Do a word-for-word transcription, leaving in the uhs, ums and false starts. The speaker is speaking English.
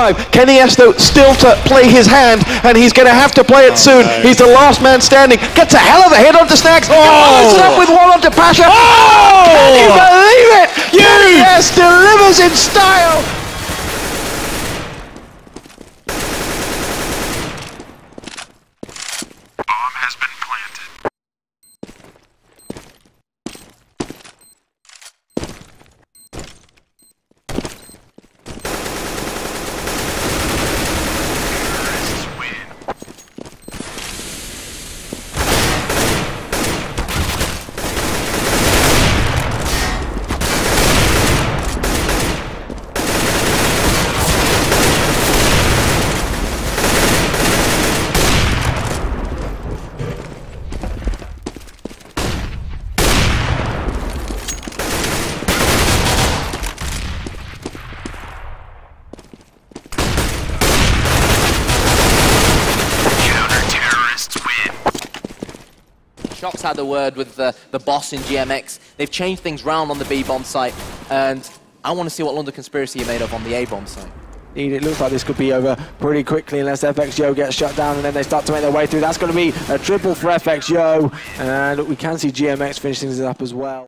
five. Kenny S though still to play his hand, and he's going to have to play it oh, soon. No. He's the last man standing. Gets a hell of a hit onto Snags. Oh, oh snap with one onto Pasha. Oh! Can you believe it? Huge. Kenny S delivers in style. Shox had a word with the, the boss in G M X. They've changed things round on the B bomb site, and I want to see what London Conspiracy are made of on the A bomb site. Indeed, it looks like this could be over pretty quickly unless fxy zero gets shut down, and then they start to make their way through. That's going to be a triple for fxy zero, and look, we can see G M X finishing this up as well.